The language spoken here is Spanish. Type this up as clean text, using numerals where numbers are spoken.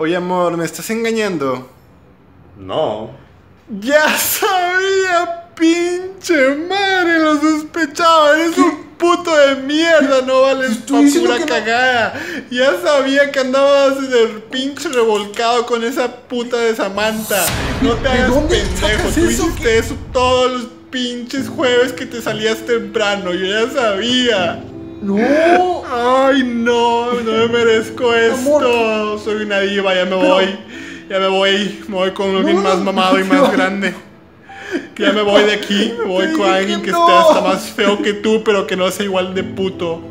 Oye, amor, ¿me estás engañando? No. ¡Ya sabía, pinche madre! ¡Lo sospechaba! ¡Eres un puto de mierda! ¡No vales pa' pura cagada! No. ¡Ya sabía que andabas del pinche revolcado con esa puta de Samantha! ¡No te hagas pendejo! ¡Tú hiciste eso todos los pinches jueves que te salías temprano! ¡Yo ya sabía! ¡No! ¡Ay, no! ¡No me merezco esto! Amor. ¡Soy una diva! ¡Ya me voy! Ya me voy con alguien más mamado y más grande. Que ya me voy de aquí, me voy con alguien que esté hasta más feo que tú, pero que no sea igual de puto.